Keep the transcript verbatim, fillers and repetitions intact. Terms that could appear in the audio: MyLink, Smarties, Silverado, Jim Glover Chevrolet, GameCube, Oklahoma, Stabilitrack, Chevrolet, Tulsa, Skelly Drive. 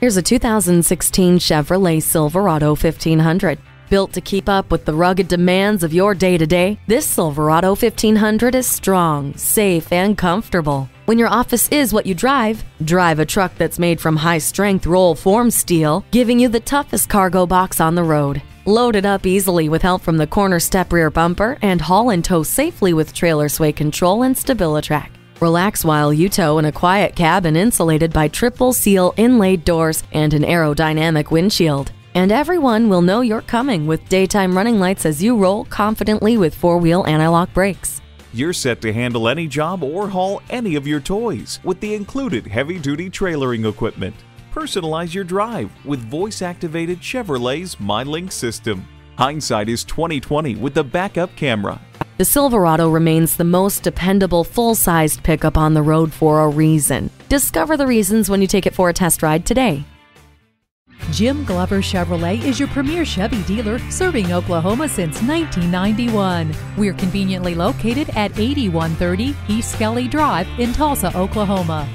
Here's a two thousand sixteen Chevrolet Silverado fifteen hundred. Built to keep up with the rugged demands of your day-to-day, this Silverado fifteen hundred is strong, safe, and comfortable. When your office is what you drive, drive a truck that's made from high-strength roll-form steel, giving you the toughest cargo box on the road. Load it up easily with help from the corner step rear bumper and haul and tow safely with trailer sway control and Stabilitrack. Relax while you tow in a quiet cabin insulated by triple seal inlaid doors and an aerodynamic windshield. And everyone will know you're coming with daytime running lights as you roll confidently with four-wheel anti-lock brakes. You're set to handle any job or haul any of your toys with the included heavy-duty trailering equipment. Personalize your drive with voice-activated Chevrolet's MyLink system. Hindsight is twenty twenty with the backup camera. The Silverado remains the most dependable full-sized pickup on the road for a reason. Discover the reasons when you take it for a test ride today. Jim Glover Chevrolet is your premier Chevy dealer, serving Oklahoma since nineteen ninety-one. We're conveniently located at eighty-one thirty East Skelly Drive in Tulsa, Oklahoma.